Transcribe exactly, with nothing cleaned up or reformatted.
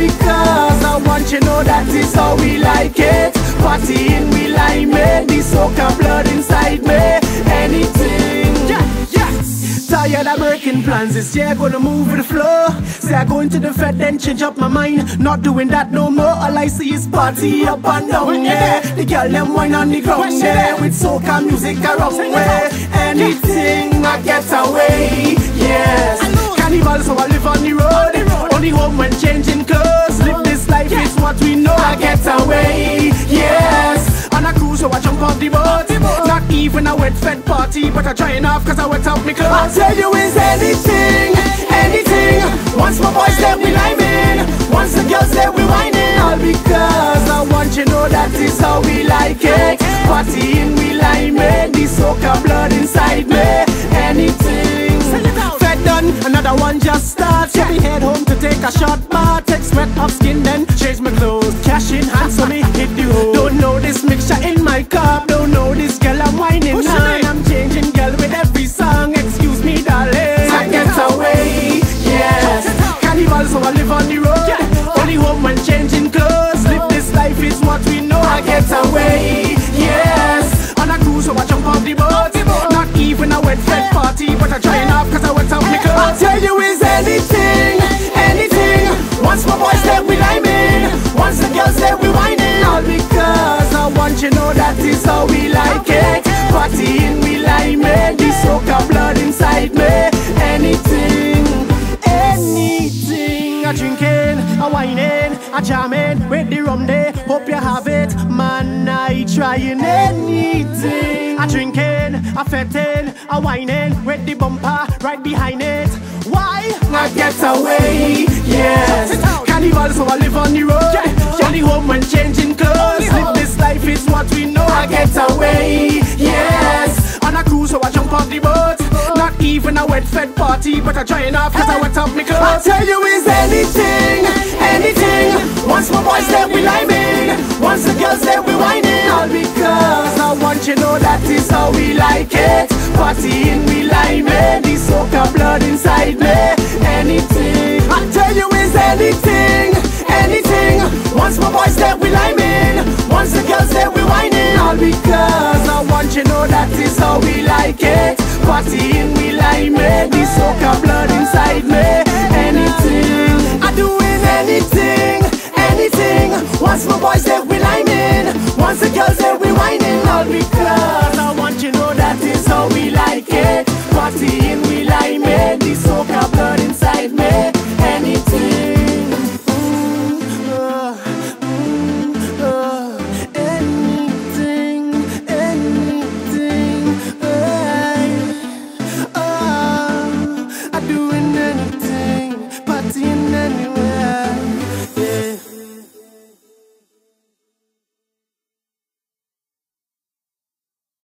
because I want you know that is how we like it. Partying we like me, the soca blood inside me. Anything, yeah, yes. Tired of breaking plans, this year gonna move with the flow. Say I go into the fed then change up my mind, not doing that no more. All I see is party up and down, yeah. The girl them wine on the ground, yeah. With soca music around, yeah. Anything I get away, yes. Carnival so I live on the road, only home when changing clothes. Live this life is what we know, I get away, yes. On a cruise so I jump on the boat, not even a wet fed party, but I try enough cause I wet out me clothes. I'll tell you is anything, anything. Once my boys let me live in, once the girls let we whining. All because I want you know that is how we like it. Partying we like me, the soca blood inside me. Anything. Fed done, another one just starts. Yeah. We head home to take a shot, but take sweat off skin, then change my clothes. Cash in hands so me hit the road. Don't know this mixture in my cup. Don't know this girl I'm whining on. I'm changing girl with every song. Excuse me, darling. I get away, yes. Carnival, so I live on the road. Yeah. Only home when changing clothes. Live this life is what we know. I get away, yes. On a cruise, so I jump off the boat. Not even a wet fed party, but I try enough cause I wet out my clothes. I'll tell you is anything, anything. Once my boys let we lime in, once the girls let we whining. All because I want you know that is how we like it. Partying we lime in, the soca blood inside me. Anything, anything. I drinking, I whining, I jamming with the rum day. Hope you have it, man. I trying anything. I drinking, I fetting, I whining with the bumper right behind it. Why? I get away, yes. Carnival, so I live on the road. Yeah. Only home when changing clothes. Live this life is what we know. I get away, yes. On a cruise, so I jump off the boat. Not even a wet fed party, but I try enough cause I wet up my clothes. I'll tell you is anything, anything. Once my boys let we lime in, once the girls let we whining. All because I want you know that is how we like it. Partying we lime in, the soca blood inside me. Anything, I'll tell you is anything, anything. Once my boys let we lime in, once the girls let we